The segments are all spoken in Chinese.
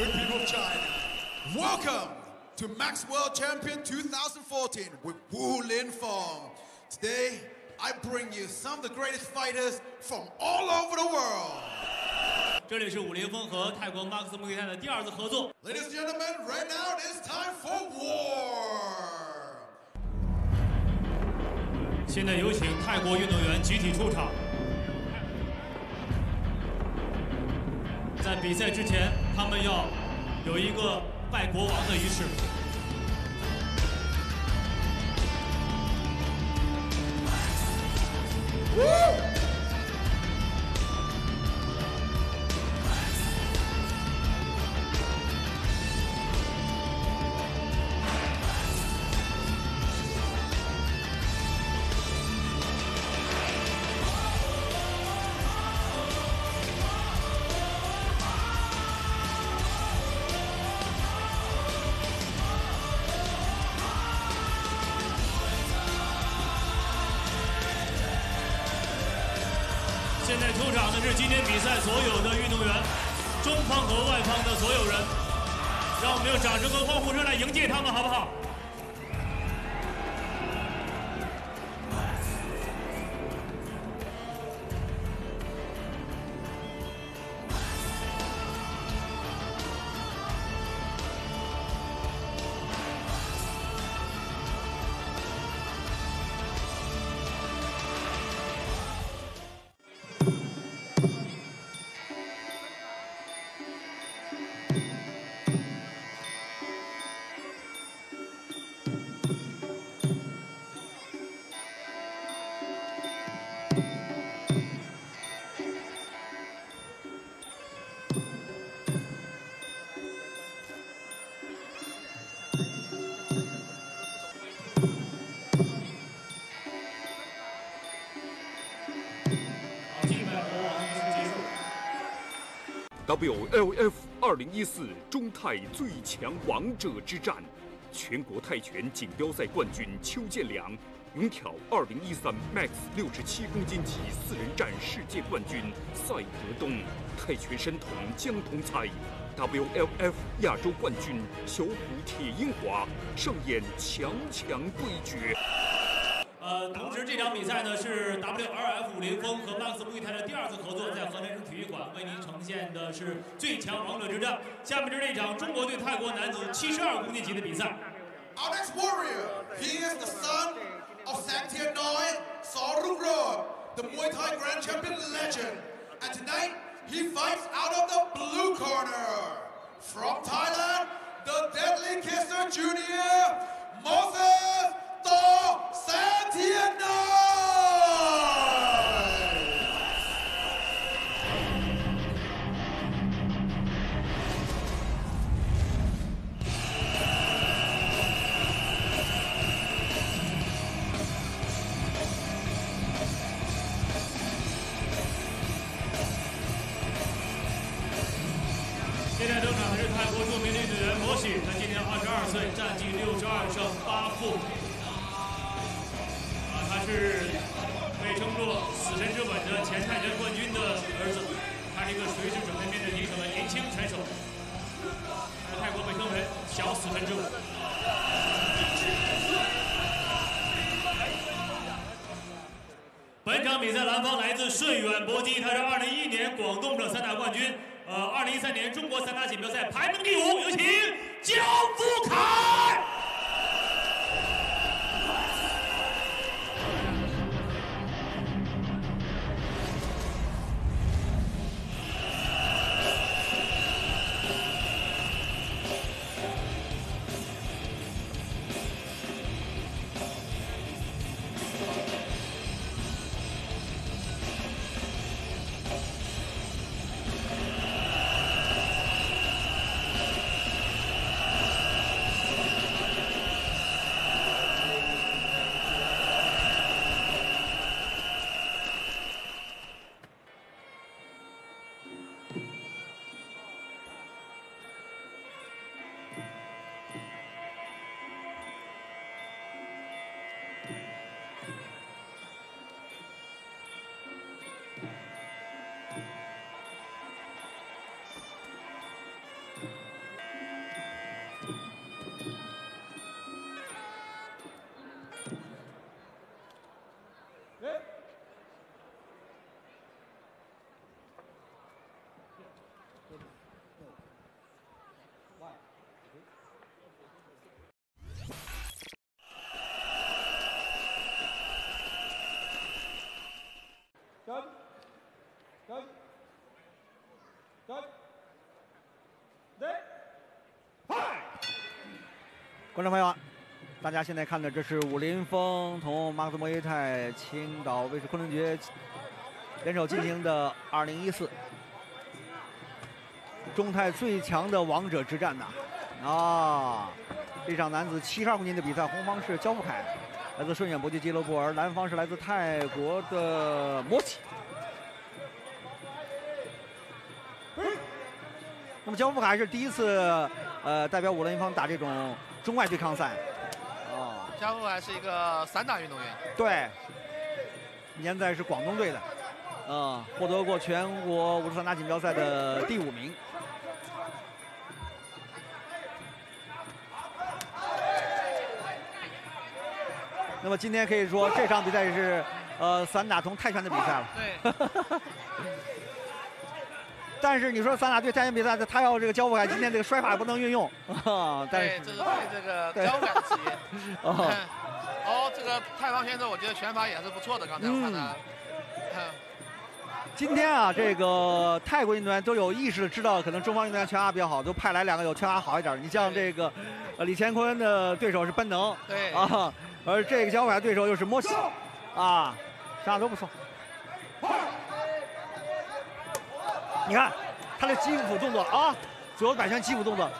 Good people of China, welcome to Max World Champion 2014 with Wu Lin Fong. Today, I bring you some of the greatest fighters from all over the world. 这里是武林风和泰国 Max 木赛的第二次合作。Ladies and gentlemen, right now it's time for war. 现在有请泰国运动员集体出场。 在比赛之前，他们要有一个拜国王的仪式。现在出场的是今天比赛所有的运动员，中方和外方的所有人，让我们用掌声和欢呼声来迎接他们，好不好？ WLF 2014中泰最强王者之战，全国泰拳锦标赛冠军邱建良勇挑2013 Max 67公斤级四人战世界冠军赛德东，泰拳神童江同才 ，WLF 亚洲冠军小虎铁英华上演强对决。同时这场比赛呢是 WLF 武林风和 Max 木泰的第二次合作，在河南省体育馆为您呈现的是最强王者之战。下面是这场中国对泰国男子72公斤级的比赛。Our next warrior, he is the son of Sakthian Noi Sorungro, the Muay Thai Grand Champion legend, and tonight he fights out of the blue corner from Thailand, the Deadly Kisser Junior, Moses Thaw Sakthian Noi. 对，战绩62胜8负，他是被称作“死神之吻”的前泰拳冠军的儿子，他是一个随时准备面对敌手的年轻拳手，在泰国被称为“小死神之吻”。 本场比赛蓝方来自顺远搏击，他是2011年广东省散打冠军，2013年中国散打锦标赛排名第5，有请焦富凯。Go. Go.观众朋友啊，大家现在看的这是武林风同马克思莫耶泰青岛卫视昆仑决联手进行的2014中泰最强的王者之战呐！啊，这场男子72公斤的比赛，红方是焦富凯，来自顺远搏击俱乐部，而蓝方是来自泰国的摩奇。 那么焦富凯是第一次，代表武林风打这种中外对抗赛。哦，焦富凯是一个散打运动员。对，年代是广东队的，获得过全国武术散打锦标赛的第5名。那么今天可以说这场比赛是，散打同泰拳的比赛了。对。但是你说散打对泰拳比赛，他要这个焦富凯今天这个摔法不能运用，但是这是对这个焦富凯的指引。哦，这个泰方选手我觉得拳法也是不错的，刚才我看他。今天啊，这个泰国运动员都有意识的知道，可能中方运动员拳法比较好，都派来2个有拳法好一点。你像这个，李乾坤的对手是班能，对啊，而这个焦富凯对手又是摩西，啊，啥都不错。 你看他的基辅动作啊，左右摆拳基辅动作。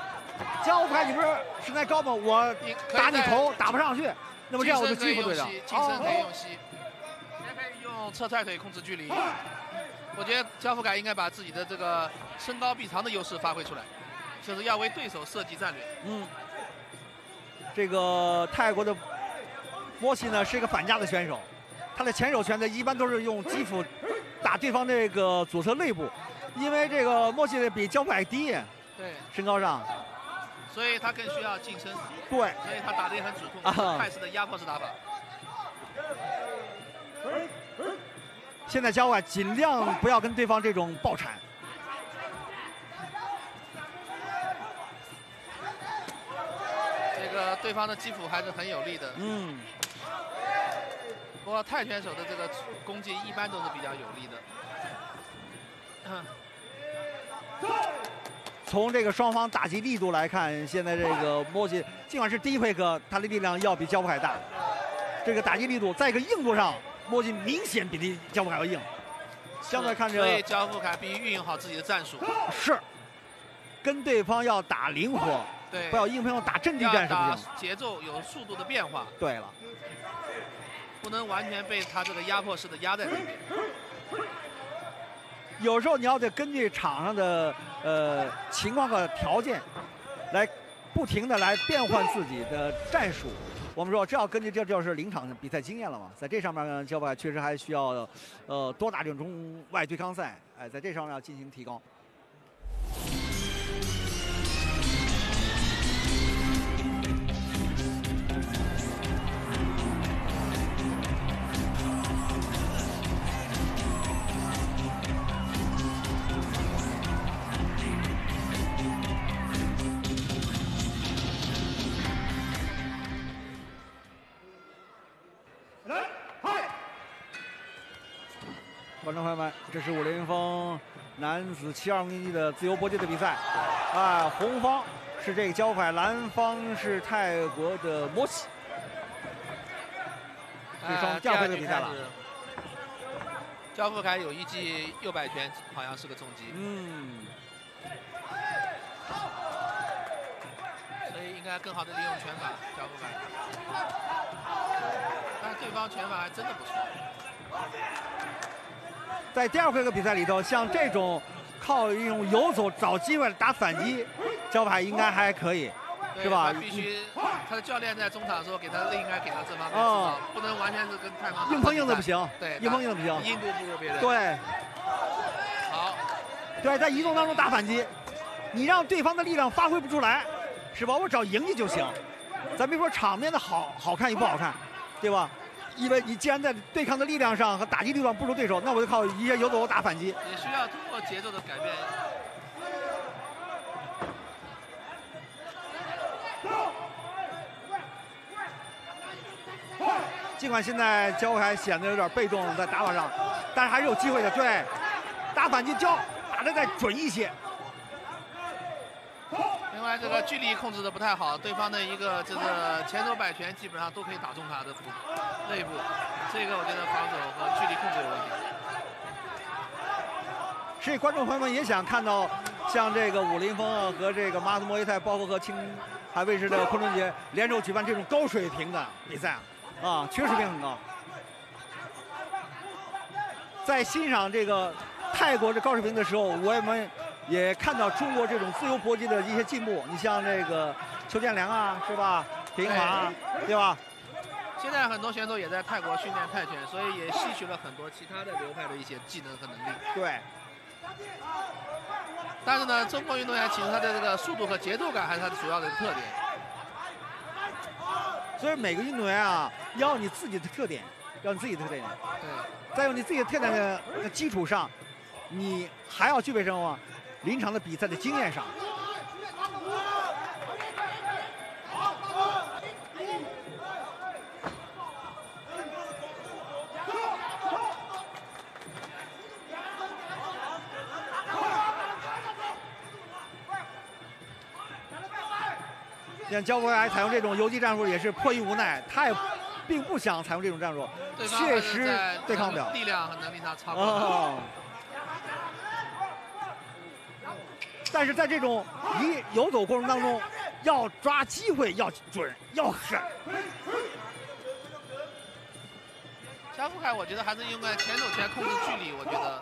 焦富凯，你不是身材高吗？我打你头打不上去，那么这样我就基辅对上。近身可以用膝，也可以用侧踹腿控制距离。我觉得焦富凯应该把自己的这个身高臂长的优势发挥出来，就是要为对手设计战略。嗯，这个泰国的摩西呢是一个反架的选手，他的前手拳呢一般都是用基辅打对方这个左侧肋部。 因为这个默契比焦富凯低，对，身高上，所以他更需要近身，对，所以他打得也很主动，泰式的压迫式打法。现在焦富凯尽量不要跟对方这种爆铲。这个对方的基础还是很有力的，嗯。不过泰拳手的这个攻击一般都是比较有力的。 从这个双方打击力度来看，现在这个摩西尽管是低配克，他的力量要比焦富凯大。这个打击力度，在一个硬度上，摩西明显比焦富凯要硬。相对看着，所以焦富凯必须运用好自己的战术。是，跟对方要打灵活，对，不要硬碰硬打阵地战，是不行。节奏有速度的变化。对了，不能完全被他这个压迫式的压在那边。 有时候你要得根据场上的情况和条件，来不停的来变换自己的战术。我们说这要根据这就是临场比赛经验了嘛，在这上面焦富凯确实还需要多打这种中外对抗赛，哎，在这上面要进行提高。观众朋友们，这是武林风男子72公斤的自由搏击的比赛，啊，红方是这个焦富凯，蓝方是泰国的摩西，这双第二回的比赛了。焦富凯有一记右摆拳，好像是个重击，嗯，所以应该更好的利用拳法，焦富凯，但对方拳法还真的不错。 在第二回合比赛里头，像这种靠一种游走找机会打反击，焦富凯应该还可以，是吧？必须，他的教练在中场的时候给他应该给他这方面指导，不能完全是跟泰方硬碰硬的不行，对，硬碰硬的不行，硬度不如别人。对，好，对，在移动当中打反击，你让对方的力量发挥不出来，是吧？我只要赢你就行，咱别说场面的好看与不好看，对吧？ 因为你既然在对抗的力量上和打击力量不如对手，那我就靠一些游走打反击。也需要通过节奏的改变。尽管现在焦富凯显得有点被动在打法上，但是还是有机会的。对，打反击胶打得再准一些。另外，这个距离控制的不太好，对方的一个这个前手摆拳基本上都可以打中他的肋部，这个我觉得防守和距离控制有问题。所以，观众朋友们也想看到像这个武林风啊和这个马斯莫耶泰，包括和青海卫视的昆仑节联手举办这种高水平的比赛啊，确实性很高。 在欣赏这个泰国这高水平的时候，我们也看到中国这种自由搏击的一些进步。你像这个邱建良啊，是吧？田英华啊，对吧？现在很多选手也在泰国训练泰拳，所以也吸取了很多其他的流派的一些技能和能力。对。但是呢，中国运动员其实他的这个速度和节奏感还是他主要的特点。所以每个运动员啊，要你自己的特点。 要你自己的特点，对，再有你自己的特点的基础上，你还要具备什么？临场的比赛的经验上。像焦国来采用这种游击战术也是迫于无奈，他也。 并不想采用这种战术，确实对抗不了。力量和能力上差不多。哦、但是在这种游走过程当中，要抓机会，要准，要狠。加夫凯，我觉得还是应该前手拳控制距离，我觉得。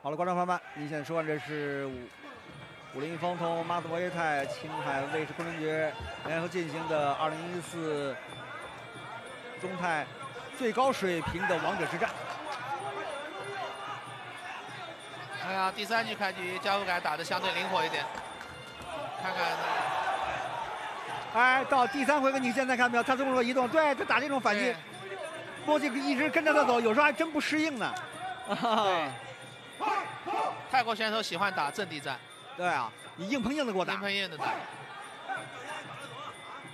好了，观众朋友们，您现在收看这是武林风同马斯莫耶泰青海卫视昆仑决联合进行的2014中泰最高水平的王者之战。哎呀，第三局开局，加夫凯打得相对灵活一点，看看。哎，到第三回合，你现在看没有？他这么多移动，对他打这种反击，波奇一直跟着他走，有时候还真不适应呢。啊。 泰国选手喜欢打阵地战，对啊，你硬碰硬的给我打，硬碰硬的打。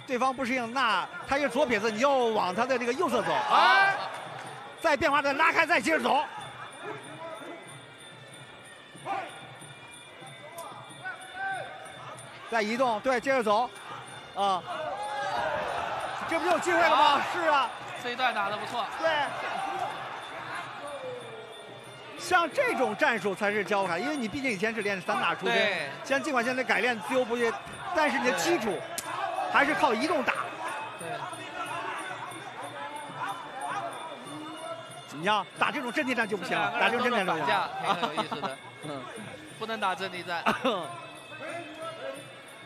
对方不适应，那他是左撇子，你就往他的这个右侧走，哎，再变化再拉开，再接着走。再移动，对，接着走，啊，这不就有机会了吗？是啊，这一段打得不错，对。 像这种战术才是教我看，因为你毕竟以前是练散打出身，像尽管现在改练自由搏击，但是你的基础还是靠移动打。对，你要打这种阵地战就不行了，打这种阵地战挺有意思的，嗯，不能打阵地战。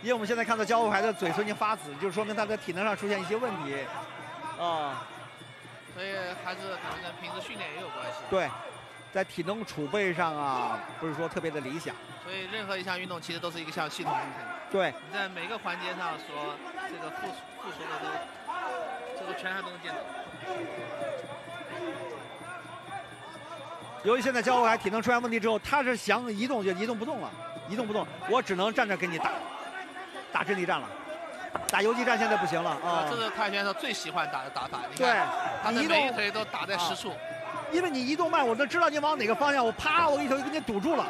因为我们现在看到焦武海的嘴唇已经发紫，就说明他在体能上出现一些问题，啊，所以还是可能跟平时训练也有关系。对。 在体能储备上啊，不是说特别的理想，所以任何一项运动其实都是一个项系统工程。对，你在每个环节上所这个付出的都，这个全场都能见到。由于现在焦国海体能出现问题之后，他是想移动就移动不动了，移动不动，我只能站着跟你打，打阵地战了，打游击战现在不行了啊。这是泰拳手最喜欢打的打法，你看，他的每一腿都打在实处。 因为你移动慢，我都知道你往哪个方向，我啪，我一头就给你堵住了。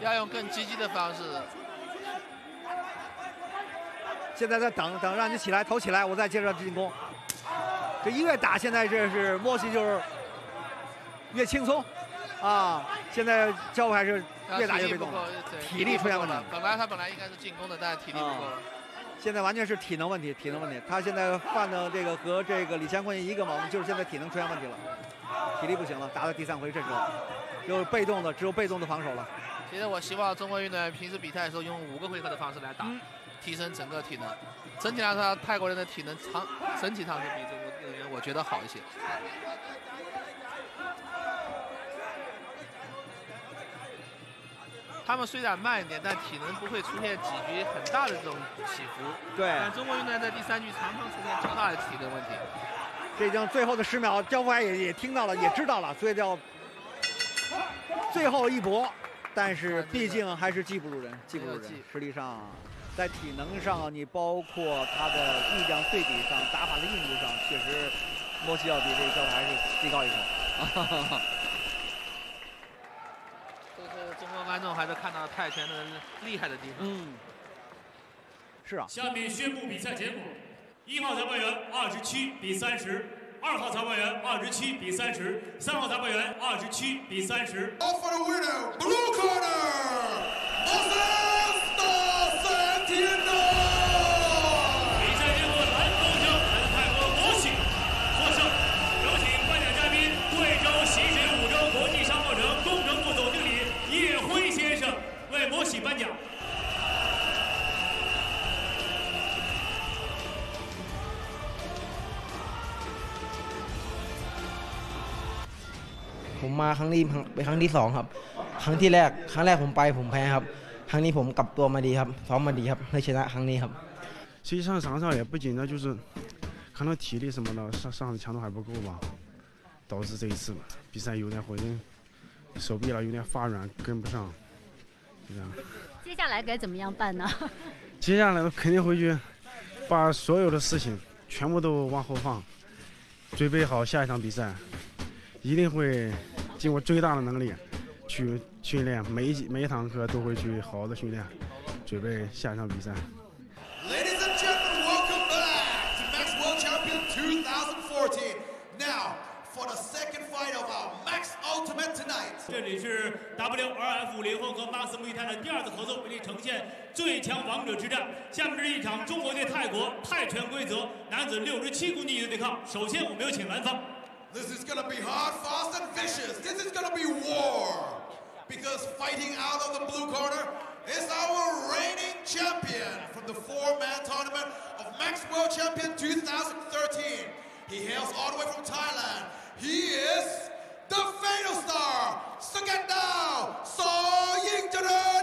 要用更积极的方式。现在在等，让你起来，头起来，我再接着进攻。这一越打，现在这是默契就是越轻松啊。现在焦武还是越打越被动，体力出现问题。本来应该是进攻的，但是体力不够了。 现在完全是体能问题，体能问题。他现在犯的这个和这个李乾坤一个毛病，就是现在体能出现问题了，体力不行了。打到第三回，这时候又被动的，只有被动的防守了。其实我希望中国运动员平时比赛的时候用5个回合的方式来打，提升整个体能。整体来说，泰国人的体能整体上是比中国我觉得好一些。他们虽然慢一点，但体能不会出现几局很大的这种起伏。对，但中国运动员在第三局常常出现较大的体能问题。这已经最后的10秒，江淮也听到了，也知道了，所以要最后一搏。但是毕竟还是技不如人，技不如人。实力上，在体能上，你包括他的力量对比上、打法的硬度上，确实莫西要比这个江淮还是技高一筹。观众还是看到泰拳的厉害的地方。嗯，是啊。下面宣布比赛结果：1号裁判员27比30，2号裁判员27比30，3号裁判员27比30。All for the winner, blue corner, Moses the Sentinel。比赛结果：蓝方将来自泰国摩西获胜。有请颁奖嘉宾：贵州习水五洲国际商贸城工程部总经理。 叶辉先生为摩西颁奖。ผมมาครั้งที่ 2ครับครั้งแรกผมไปผมแพ้ครับครั้งนี้ผมกลับตัวมาดีครับซ้อมมาดีครับเลยชนะครั้งนี้ครับ实际上场上也不仅呢，就是可能体力什么的上次强度还不够吧，导致这一次比赛有点混乱。 手臂了有点发软，跟不上，就这样。接下来该怎么样办呢？接下来肯定回去，把所有的事情全部都往后放，准备好下一场比赛，一定会尽我最大的能力去训练，每一堂课都会去好好的训练，准备下一场比赛。 这里是 WRF 联合和 Max Muay Thai 的第2次合作，为您呈现最强王者之战。下面是一场中国对泰国泰拳规则男子67公斤级的对抗。首先，我们有请蓝方。This is gonna be hard, fast and vicious. This is gonna be war, because fighting out of the blue corner is our reigning champion from the 4-man tournament of Max World Champion 2013. He hails all the way from Thailand. He is. The Fatal Star, Skandal Soyingjaran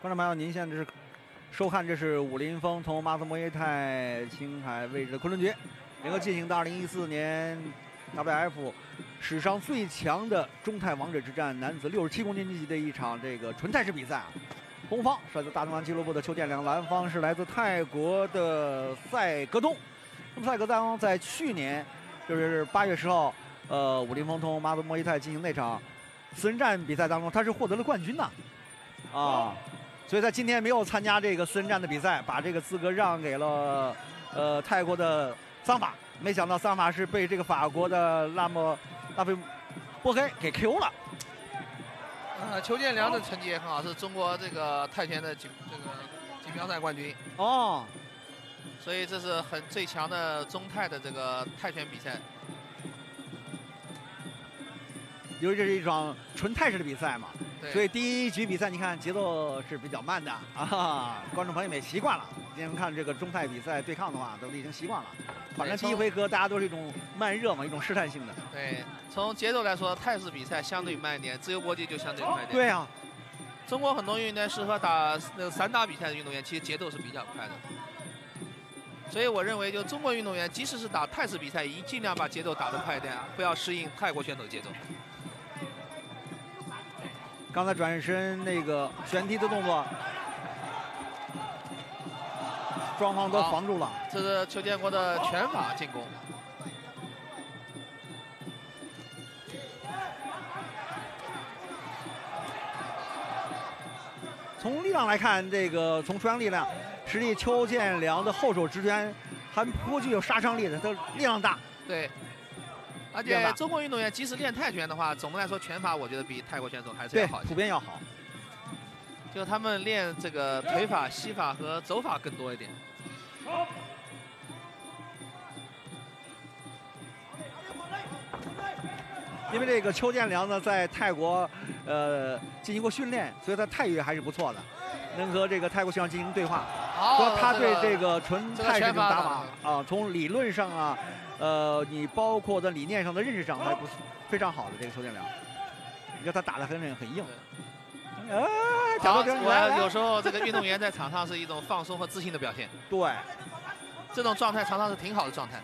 观众朋友，您现在是收看这是武林风从马斯摩耶泰青海位置的昆仑决，能够进行到2014年 WF 史上最强的中泰王者之战男子67公斤级的一场这个纯泰式比赛啊。红方是来自大东洋俱乐部的邱建良，蓝方是来自泰国的赛格东。那么赛格东在去年就是8月10号，武林风从马斯摩耶泰进行那场私人战比赛当中，他是获得了冠军呐，啊。所以他今天没有参加这个私人战的比赛，把这个资格让给了泰国的桑法。没想到桑法是被这个法国的拉菲波黑给 Q 了。邱建良的成绩也很好，是中国这个泰拳的锦标赛冠军。哦，所以这是最强的中泰的这个泰拳比赛。因为这是一场纯泰式的比赛嘛。 所以第一局比赛，你看节奏是比较慢的啊，观众朋友们也习惯了。今天看这个中泰比赛对抗的话，都已经习惯了。反正第一回合大家都是一种慢热嘛，一种试探性的。对，从节奏来说，泰式比赛相对慢一点，自由搏击就相对快一点。对啊，中国很多运动员适合打那个散打比赛的运动员，其实节奏是比较快的。所以我认为，就中国运动员，即使是打泰式比赛，也尽量把节奏打得快一点，不要适应泰国选手的节奏。 刚才转身那个旋踢的动作，双方都防住了。这是邱建国的拳法进攻。从力量来看，这个从出拳力量，实际邱建良的后手直拳还颇具有杀伤力的，他力量大。对。 而且中国运动员即使练泰拳的话，总的来说拳法我觉得比泰国选手还是要好，普遍要好。就他们练这个腿法、膝法和走法更多一点。因为这个邱建良呢，在泰国进行过训练，所以他泰语还是不错的，能和这个泰国选手进行对话。说他对这个纯泰式这种打法啊，从理论上啊。 你包括的理念上的认识上还不是非常好的这个邱建良，你看他打得很硬。我有时候这个运动员在场上是一种放松和自信的表现。对，这种状态常常是挺好的状态。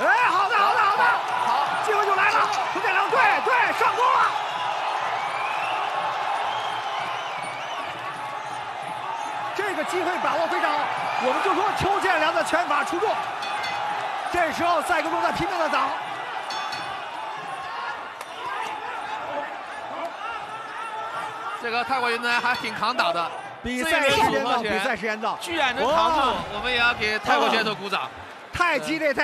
哎，好的，好，机会就来了，邱建良对上攻了。 这个机会把握非常好，我们就说邱建良的拳法出众。这时候赛格东在拼命的挡，这个泰国运动员还挺扛打的。比赛时间到，居然能扛住，我们也要给泰国选手鼓掌。太激烈，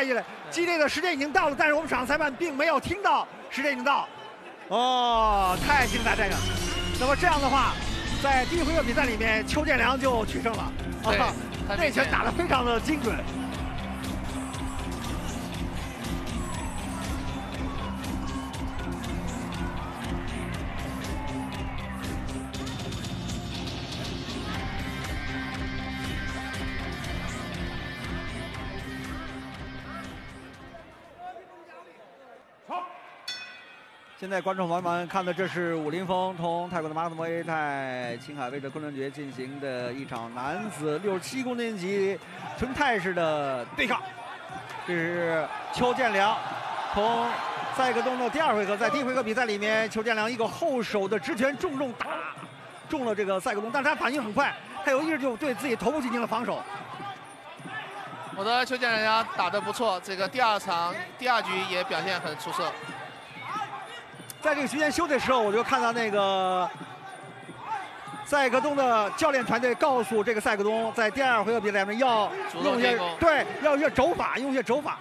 激烈的时间已经到了，但是我们场裁判并没有听到时间已经到。哦，太精彩这个。那么这样的话。 在第一回合比赛里面，邱建良就取胜了。啊，那拳打得非常的精准。好。 现在观众朋友们看的，这是武林风从泰国的马斯摩耶泰青海位置昆仑决进行的一场男子67公斤级纯泰式的对抗。这是邱建良从赛格东的第二回合，在第一回合比赛里面，邱建良一个后手的直拳重打中了这个赛格东，但是他反应很快，他有意识就对自己头部进行了防守。我的邱建良打得不错，这个第二局也表现很出色。 在这个区间休的时候，我就看到那个赛格东的教练团队告诉这个赛格东，在第二回合比赛里面要用些肘法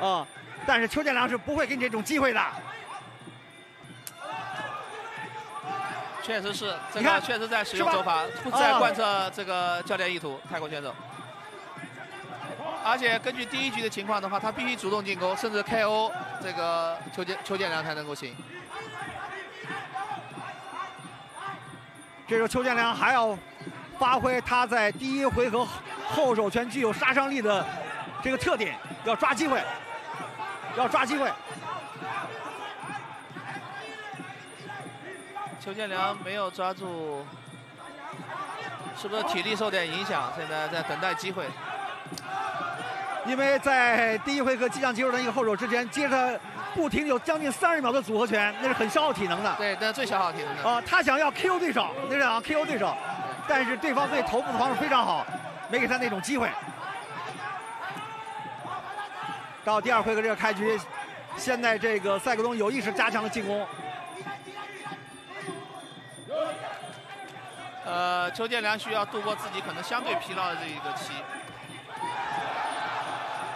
啊！但是邱建良是不会给你这种机会的。确实是，这个确实在使用肘法，在贯彻这个教练意图。泰国选手，而且根据第一局的情况的话，他必须主动进攻，甚至 KO。 这个邱建良才能够行。这时候邱建良还要发挥他在第一回合后手拳具有杀伤力的这个特点，要抓机会，要抓机会。邱建良没有抓住，是不是体力受点影响？现在在等待机会。 因为在第一回合激将肌肉的一个后手之前，接着不停有将近30秒的组合拳，那是很消耗体能的。对，那是最消耗体能的。他想要 KO 对手，那是想要 KO 对手，但是对方对头部的防守非常好，没给他那种机会。到第二回合这个开局，现在这个赛格东有意识加强了进攻。邱建良需要度过自己可能相对疲劳的这一个期。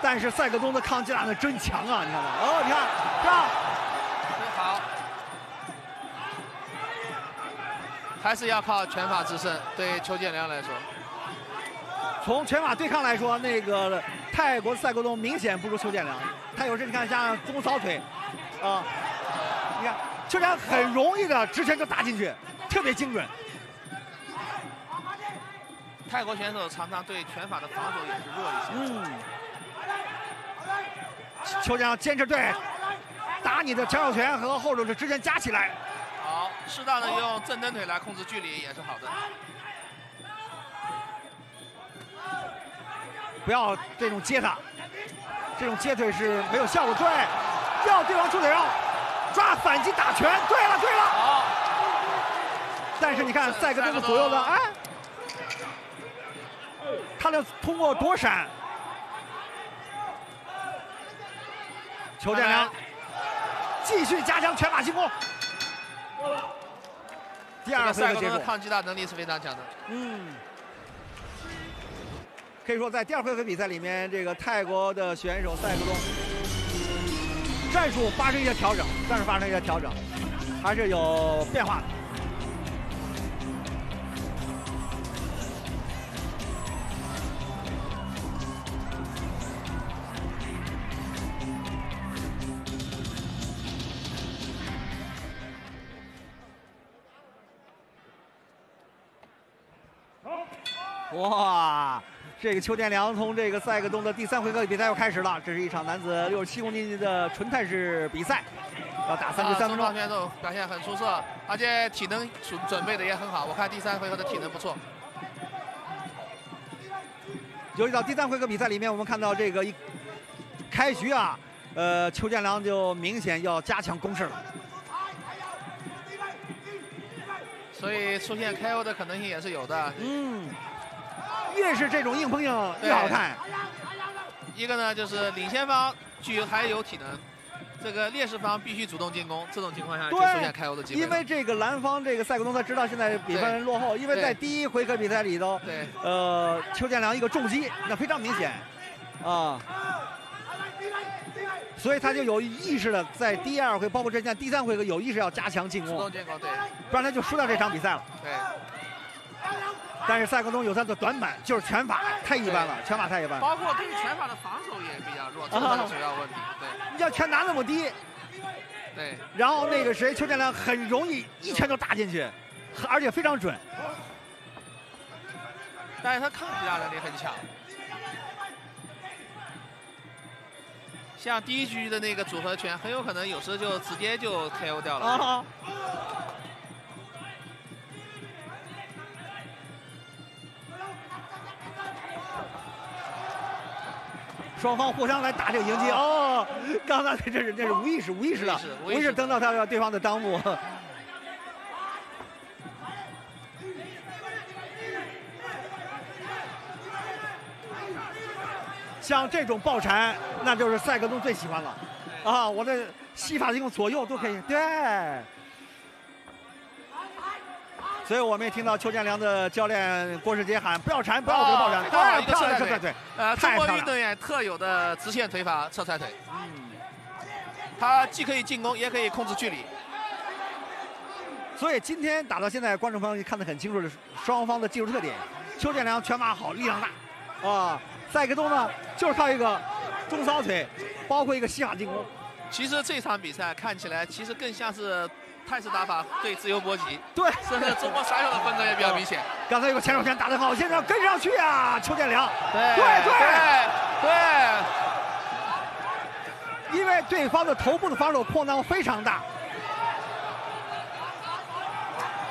但是赛格东的抗击打可真强啊！你看看，哦，你看，上，好，还是要靠拳法制胜。对邱建良来说，从拳法对抗来说，那个泰国赛格东明显不如邱建良。他有时你看像中扫腿，啊，你看邱建良很容易的直拳就打进去，特别精准。泰国选手常常对拳法的防守也是弱一些。嗯。 邱建良坚持对，打你的前手拳和后手的之间加起来。好，适当的用正蹬腿来控制距离也是好的。不要这种接他，这种接腿是没有效果。对，要对方出腿让，抓反击打拳。对了，对了。好。但是你看赛格东左右的，哎，他能通过躲闪。 邱建良继续加强拳法进攻。第二回合结果，抗击打能力是非常强的。嗯，可以说在第二回合比赛里面，这个泰国的选手赛格东战术发生一些调整，还是有变化的。哇，这个邱建良从这个赛格东的第三回合比赛又开始了。这是一场男子67公斤的纯泰式比赛，要打3局3分钟。中国选手表现很出色，而且体能准备的也很好。我看第三回合的体能不错。由于到第三回合比赛里面，我们看到这个一开局啊，邱建良就明显要加强攻势了。 所以出现 KO 的可能性也是有的。嗯，越是这种硬碰硬越好看。一个呢就是领先方还有体能，这个劣势方必须主动进攻，这种情况下就出现 KO 的机会。因为这个蓝方这个赛格东他知道现在比分落后，因为在第一回合比赛里头，邱建良一个重击那非常明显啊，所以他就有意识的在第二回包括之前第三回合有意识要加强进攻，主动进攻对。 不然他就输掉这场比赛了。对。但是赛格东有他的短板，就是拳法太一般了，包括对于拳法的防守也比较弱，这是他的主要问题。对。你要拳拿那么低，对。然后那个谁，邱建良很容易一拳就打进去，而且非常准。但是他抗击打能力很强。像第一局的那个组合拳，很有可能有时候就直接就 KO 掉了。啊。 双方互相来打这个迎击哦，刚才这是无意识的，无意识蹬到他对方的裆部。像这种抱缠，那就是赛格东最喜欢了啊！我的膝法用左右都可以，对。所以我们也听到邱建良的教练郭世杰喊：“不要缠，不要这个抱缠，太漂亮，对。”中国运动员特有的直线腿法侧踹腿，嗯，他既可以进攻，也可以控制距离。所以今天打到现在，观众朋友看得很清楚的双方的技术特点。邱建良拳法好，力量大，啊，赛格东呢就是靠一个中扫腿，包括一个西法进攻。其实这场比赛看起来，其实更像是。泰式打法对自由搏击，对，甚至中国摔跤的风格也比较明显。刚才有个前手拳打得好，现在要跟上去啊，邱建良。对，因为对方的头部的防守空档非常大，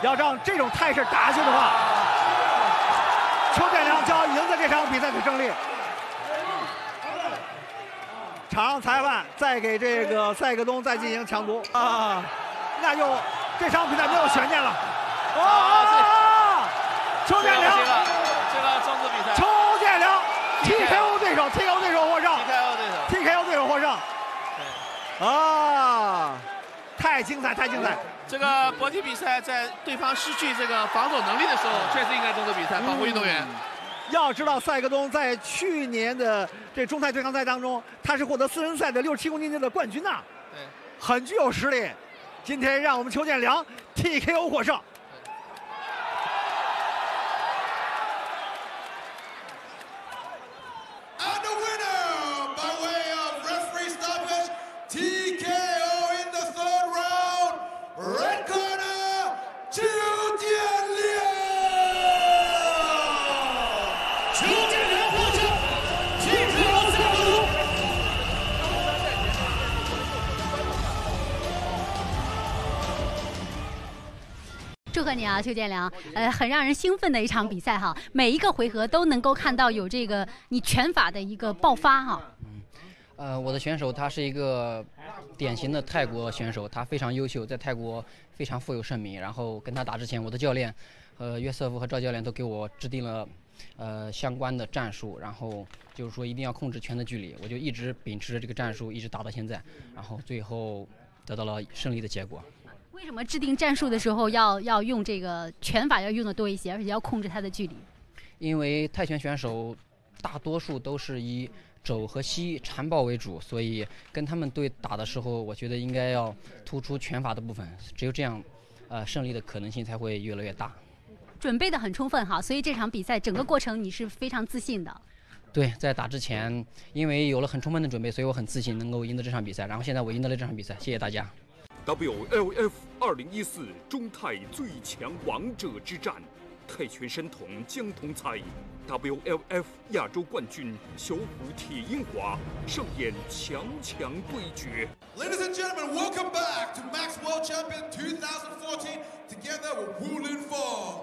要让这种态势打下去的话，邱建良就要赢得这场比赛的胜利。 场上裁判再给这个赛格东再进行强读啊，那就这场比赛没有悬念了。邱建良，这个中止比赛，邱建良 TKO 对手 ，TKO 对手获胜 ，TKO 对手获胜。啊，太精彩，太精彩！这个搏击比赛在对方失去这个防守能力的时候，确实应该中止比赛，保护运动员。 要知道，赛格东在去年的这中泰对抗赛当中，他是获得私人赛的67公斤级的冠军呐、对，很具有实力。今天让我们邱建良 TKO 获胜。And the winner by way of referee stoppage, TKO in the third round, red corner, Qiu Jianlian. 祝贺你啊，邱建良！很让人兴奋的一场比赛哈，每一个回合都能够看到有这个你拳法的一个爆发哈。我的选手他是一个典型的泰国选手，他非常优秀，在泰国非常富有盛名。然后跟他打之前，我的教练约瑟夫和赵教练都给我制定了相关的战术，然后就是说一定要控制拳的距离，我就一直秉持着这个战术，一直打到现在，然后最后得到了胜利的结果。 为什么制定战术的时候要用这个拳法要用的多一些，而且要控制它的距离？因为泰拳选手大多数都是以肘和膝缠抱为主，所以跟他们对打的时候，我觉得应该要突出拳法的部分，只有这样，胜利的可能性才会越来越大。准备的很充分哈，所以这场比赛整个过程你是非常自信的。 对，在打之前，因为有了很充分的准备，所以我很自信能够赢得这场比赛。然后现在我赢得了这场比赛，谢谢大家。 WLF 2014中泰最强王者之战，泰拳神童姜同才 ，WLF 亚洲冠军小虎铁英华上演强对决。Ladies and gentlemen, welcome back to Max World Champion 2014, together with Wu Linfeng.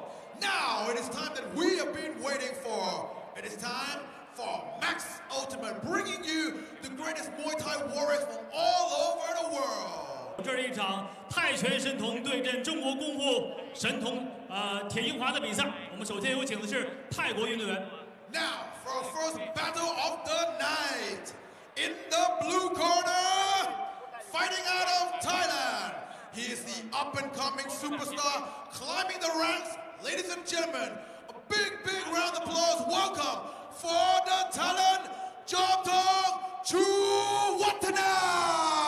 Now it is time that we have been waiting for. It is time for Max Ultimate, bringing you the greatest Muay Thai warriors from all over the world. 这是一场泰拳神童对阵中国功夫神童铁英华的比赛。我们首先有请的是泰国运动员。Now for our first battle of the night, in the blue corner, fighting out of Thailand, he is the up-and-coming superstar climbing the ranks. Ladies and gentlemen, a big round of applause. Welcome for the talent, Jomtong Chuwatana.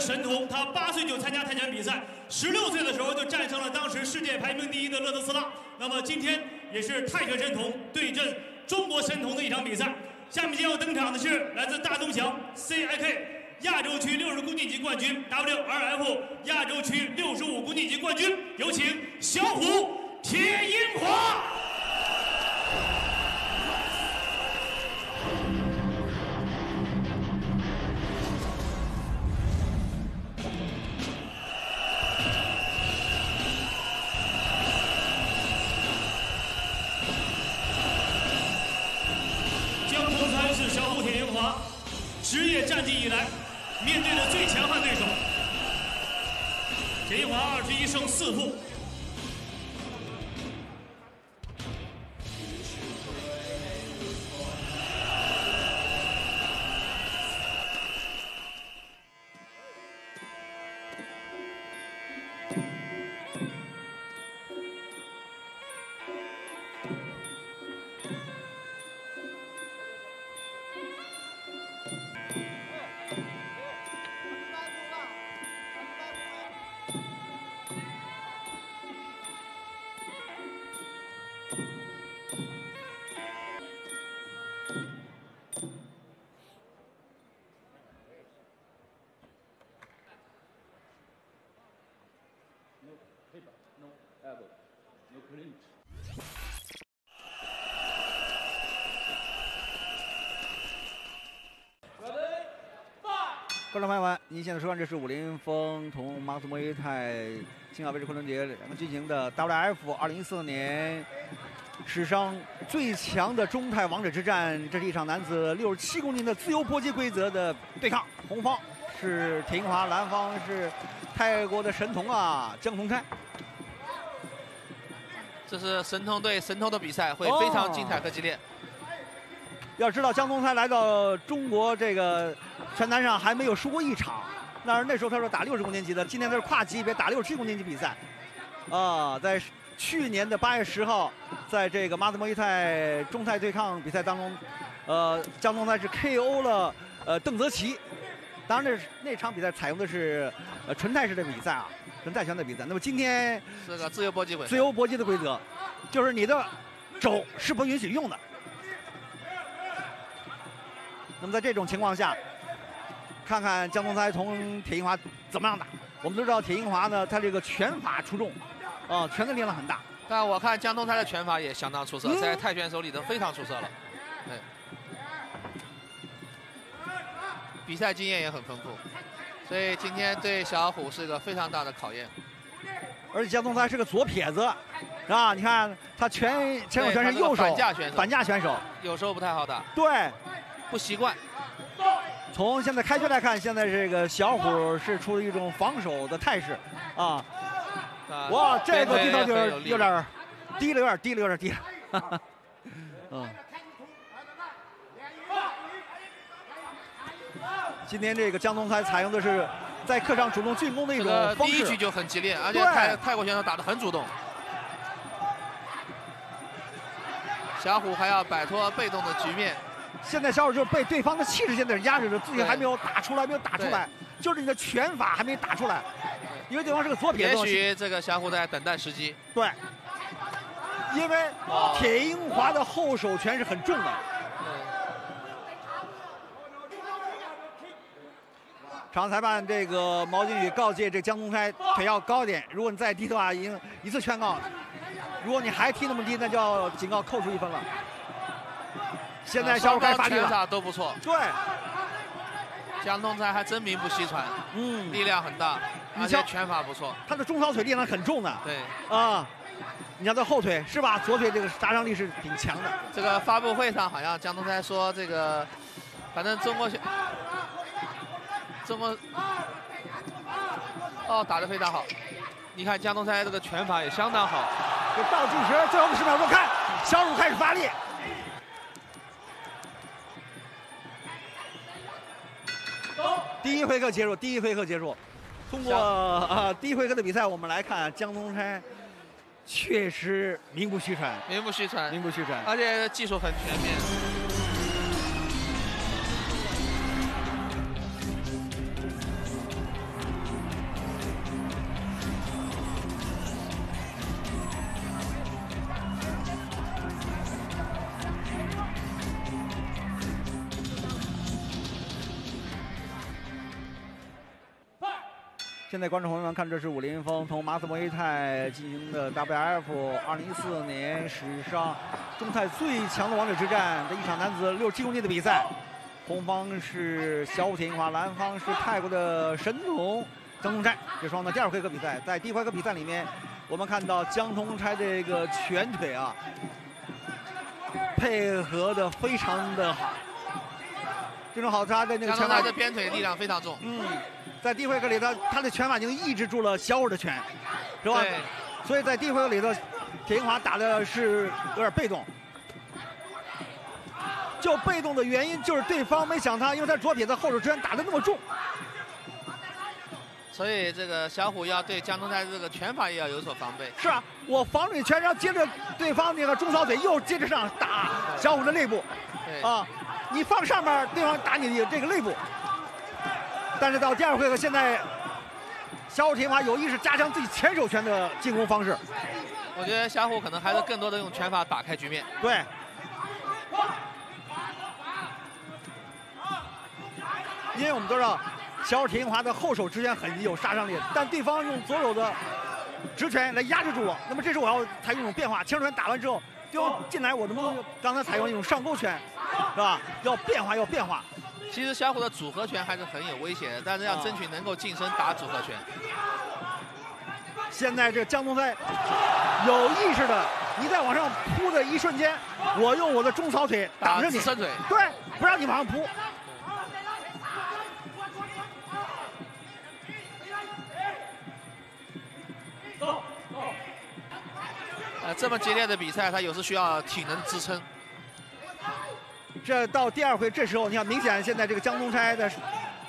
神童，他8岁就参加泰拳比赛，16岁的时候就战胜了当时世界排名第1的勒特斯拉。那么今天也是泰拳神童对阵中国神童的一场比赛。下面将要登场的是来自大东翔 CIK 亚洲区60公斤级冠军 ，WRF 亚洲区65公斤级冠军，有请小虎铁英华。 职业战绩以来，面对的最强悍对手，铁英华21胜4负，观众朋友们，您现在收看这是武林风同马祖墨约泰青小杯昆仑节两个进行的 WF 2014年史上最强的中泰王者之战。这是一场男子67公斤的自由搏击规则的对抗，红方是廷华，蓝方是泰国的神童啊姜同泰。这是神童对神童的比赛，会非常精彩和激烈。要知道姜同泰来到中国这个拳坛上还没有输过一场，那时候他说打60公斤级的，今天他是跨级别打67公斤级比赛，啊，在去年的8月10号，在这个马祖墨约泰中泰对抗比赛当中，姜同泰是 KO 了邓泽奇，当然那场比赛采用的是纯泰式的比赛啊，纯泰拳的比赛。那么今天是个自由搏击规则，自由搏击的规则，就是你的肘是不允许用的。 那么在这种情况下，看看姜同泰同铁银华怎么样打。我们都知道铁银华呢，他这个拳法出众，啊，拳的力量很大。但我看姜同泰的拳法也相当出色，在泰拳手里头非常出色了。对，比赛经验也很丰富，所以今天对小虎是一个非常大的考验。而且姜同泰是个左撇子，啊，你看他前手拳是右手，反架选手，有时候不太好打。对。 不习惯。从现在开局来看，现在这个小虎是出了一种防守的态势啊。哇，这个地头就是有点低了，有点低了。嗯。今天这个姜同泰采用的是在课上主动进攻的一种方式。第一局就很激烈，而且泰国选手打得很主动。小虎还要摆脱被动的局面。 现在小虎就是被对方的气势现在是压制着，自己还没有打出来，就是你的拳法还没打出来，因为对方是个左撇子。也许这个小虎在等待时机。对，因为铁英华的后手拳是很重的。场裁判这个毛金宇告诫这姜同泰腿要高点，如果你再低的话，已经一次劝告；如果你还踢那么低，那就要警告扣除1分了。 现在小虎该发力了，都不错。对，姜同泰还真名不虚传，嗯，力量很大，而且拳法不错。他的中小腿力量很重的，对啊，你看他后腿是吧？左腿这个杀伤力是挺强的。这个发布会上好像姜同泰说这个，反正中国打得非常好。你看姜同泰这个拳法也相当好。就到计时最后10秒钟，看小虎开始发力。 第一回合结束，通过第一回合的比赛，我们来看姜同泰确实名不虚传，而且技术很全面。现在观众朋友们看，这是武林风同马祖墨约泰进行的 WF 2014年史上中泰最强的王者之战的一场男子67公斤的比赛。红方是小虎铁银华，蓝方是泰国的神童姜同泰。这双方的第二回合比赛，在第一回合比赛里面，我们看到姜同泰这个拳腿啊，配合的非常的好。这种好，他的那个拳法的边腿力量非常重。嗯。 在第一回合里头，他的拳法已经抑制住了小虎的拳，是吧？所以在第一回合里头，铁银华打的是有点被动。就被动的原因就是对方没想他，因为他左撇子后手拳打得那么重。所以这个小虎要对姜同泰这个拳法也要有所防备。是啊，我防你拳，然后接着对方那个中小腿又接着上打小虎的肋部。啊，你放上面，对方打你的这个肋部。 但是到第二回合，现在小虎铁银华有意识加强自己前手拳的进攻方式。我觉得小虎可能还是更多的用拳法打开局面。对。因为我们都知道，小虎铁银华的后手直拳很有杀伤力，但对方用左手的直拳来压制住我。那么这时候我要采用一种变化，前手拳打完之后，对方进来我能不能刚才采用一种上勾拳，是吧？要变化。其实小虎的组合拳还是很有威胁的，但是要争取能够近身打组合拳。现在这江宗飞有意识的，你在往上扑的一瞬间，我用我的中扫腿挡着你，伸腿，对，不让你往上扑。 这么激烈的比赛，他有时需要体能支撑。这到第二回，这时候你看，明显现在这个江宗差的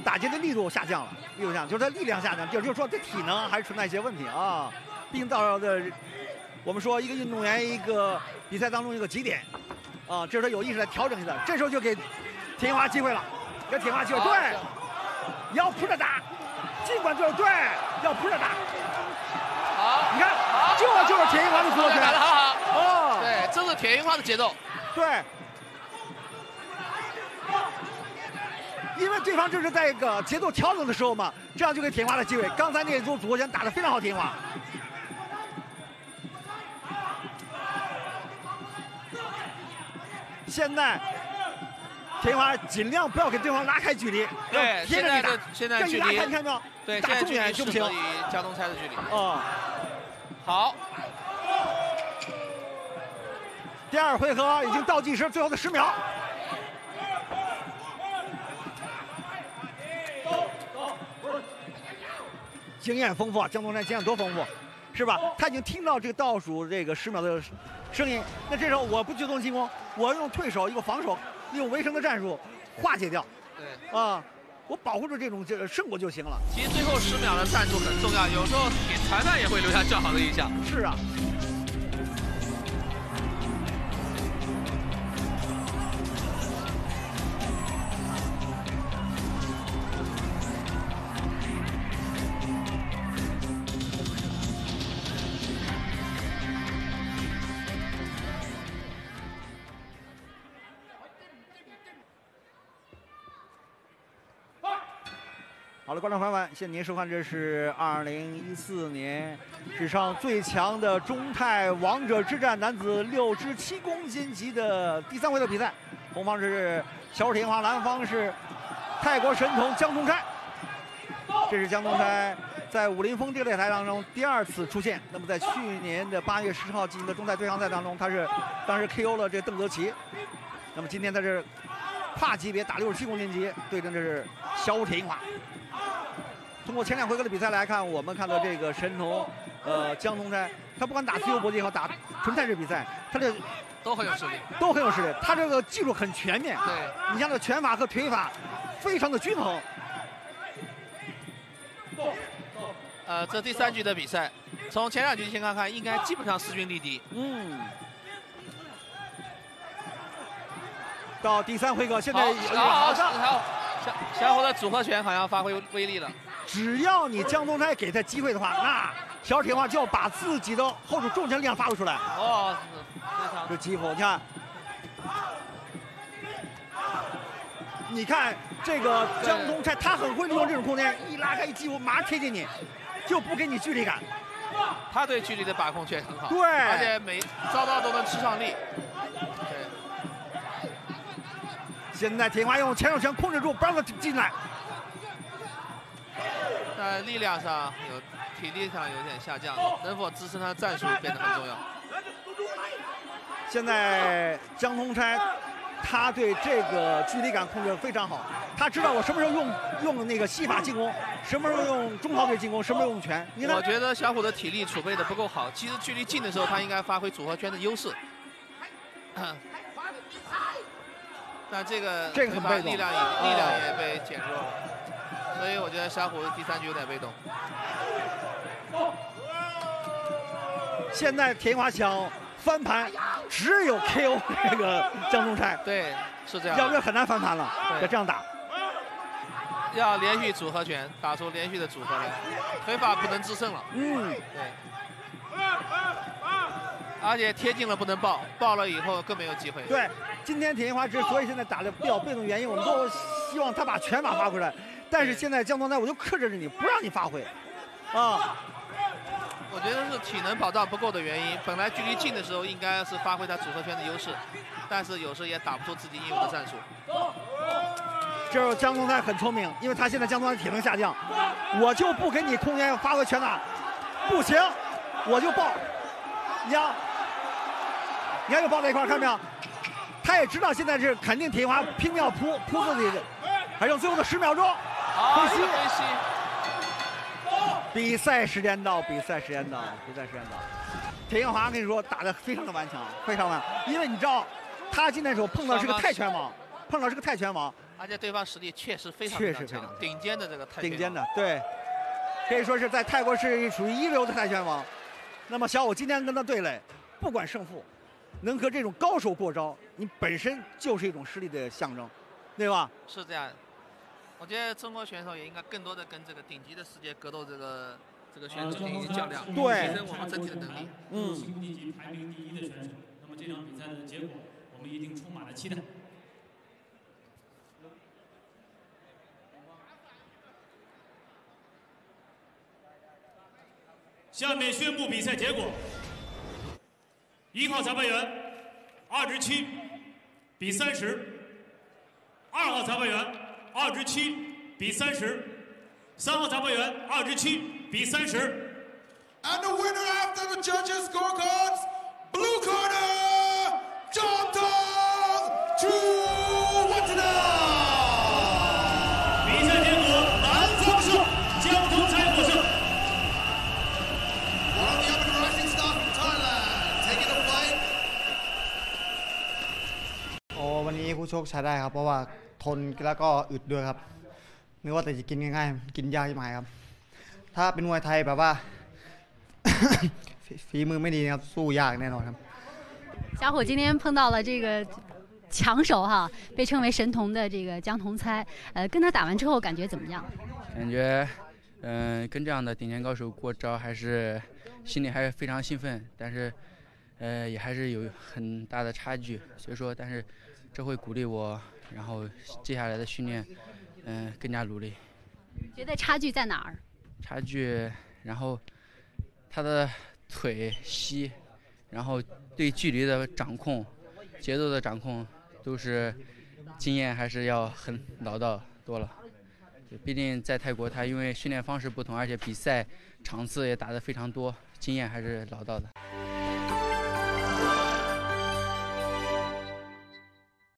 打击的力度下降了，力度下降，就是他力量下降，就是说这体能还是存在一些问题啊。毕竟到的我们说一个运动员一个比赛当中一个极点啊，这是他有意识来调整一下。这时候就给田华机会了，给田华机会，对，你要扑着打，尽管就是对，要扑着打。好，你看。 这就是田英华的节奏，打得好好哦，对，这是田英华的节奏，对，因为对方这是在一个节奏调整的时候嘛，这样就给田英华的机会。刚才那一组组合拳打得非常好，田英华。现在田英华尽量不要给对方拉开距离，对，贴着你打，现在距离，你看到，对，打中远就不行，加东猜的距离，哦。 好，第二回合已经倒计时，最后的10秒。经验丰富啊，江东山经验多丰富，是吧？他已经听到这个倒数这个10秒的声音。那这时候我不主动进攻，我用退守一个防守，利用围城的战术化解掉。对，啊。 我保护住这种胜果就行了。其实最后10秒的战术很重要，有时候给裁判也会留下较好的印象。是啊。好了，观众朋友们，谢谢您收看，这是2014年史上最强的中泰王者之战男子67公斤级的第3回的比赛，红方是小虎田英华，蓝方是泰国神童江宗差。这是江宗差在武林风这个擂台当中第2次出现。那么在去年的8月10号进行的中泰对抗赛当中，他是当时 KO 了这邓泽奇。那么今天在这跨级别打67公斤级对阵这是小虎田英华。 通过前2回合的比赛来看，我们看到这个神童，江宗差，他不管打自由搏击和打纯泰式比赛，他这都很有实力，都很有实力。他这个技术很全面，对，你像这拳法和腿法，非常的均衡。这第3局的比赛，从前2局先看看，应该基本上势均力敌。嗯。到第3回合，现在好上，小虎的组合拳好像发挥威力了。 只要你江宗差给他机会的话，那小虎田英华就要把自己的后手重拳力量发挥出来。哦，这击破，你看，你看这个江宗差，他很会利用这种空间，一拉开一击，我马上贴近你，就不给你距离感。他对距离的把控确实很好，对，而且每招招都能吃上力。对，现在田英华用前手拳控制住，不让他进来。 在力量上有，体力上有点下降，能否支撑他战术变得很重要。现在江宗差，他对这个距离感控制非常好，他知道我什么时候用那个西法进攻，什么时候用中扫腿进攻，什么时候用拳。你看，我觉得小虎的体力储备的不够好，其实距离近的时候他应该发挥组合拳的优势。但这个很被动，力量也被减弱了。 所以我觉得小虎第3局有点被动。现在田英华想翻盘，只有 KO 这个江宗差。对，是这样。要不然很难翻盘了。要这样打，要连续组合拳，打出连续的组合来，腿法不能制胜了。嗯，对。而且贴近了不能爆，爆了以后更没有机会。对，今天田英华之所以现在打得比较被动，原因我们都希望他把拳法发挥出来。 但是现在江宗差，我就克制着你，不让你发挥，啊！我觉得是体能保障不够的原因。本来距离近的时候，应该是发挥他组合拳的优势，但是有时也打不出自己应有的战术。就是姜宗泰很聪明，因为他现在姜宗泰体能下降，我就不给你空间发挥全打，不行，我就爆。你看，你看又爆在一块，看到没有？他也知道现在是肯定田华拼命要扑自己，还剩最后的10秒钟，黑西。比赛时间到，比赛时间到，比赛时间到。田华跟你说打得非常的顽强，非常顽，因为你知道他今天手碰到是个泰拳王，碰到是个泰拳王。 而且对方实力确实非常强，顶尖的这个泰拳，顶尖的，对，可以说是在泰国是属于一流的泰拳王。那么小武今天跟他对垒，不管胜负，能和这种高手过招，你本身就是一种实力的象征，对吧？是这样，我觉得中国选手也应该更多的跟这个顶级的世界格斗这个选手进行较量，对，提升我们整体的能力。嗯。世界级排名第一的选手，那么这场比赛的结果，我们一定充满了期待。 下面宣布比赛结果：1号裁判员27比30，2号裁判员27比30，3号裁判员27比30。And the winner after the judges' scorecards, blue corner, Jonathan Chuwatana. วันนี้ผู้ชกใช้ได้ครับเพราะว่าทนแล้วก็อึดด้วยครับไม่ว่าแต่จะกินง่ายๆกินยากยิ่งหายครับถ้าเป็นมวยไทยแบบว่า ฝีมือไม่ดีครับสู้ยากแน่นอนครับ小伙今天碰到了这个强手哈，被称为神童的这个姜同猜，跟他打完之后感觉怎么样？感觉跟这样的顶尖高手过招还是心里还是非常兴奋，但是也还是有很大的差距，所以说但是。 这会鼓励我，然后接下来的训练，更加努力。觉得差距在哪儿？差距，然后他的腿膝，然后对距离的掌控、节奏的掌控，都是经验还是要很老道多了。毕竟在泰国，他因为训练方式不同，而且比赛场次也打得非常多，经验还是老道的。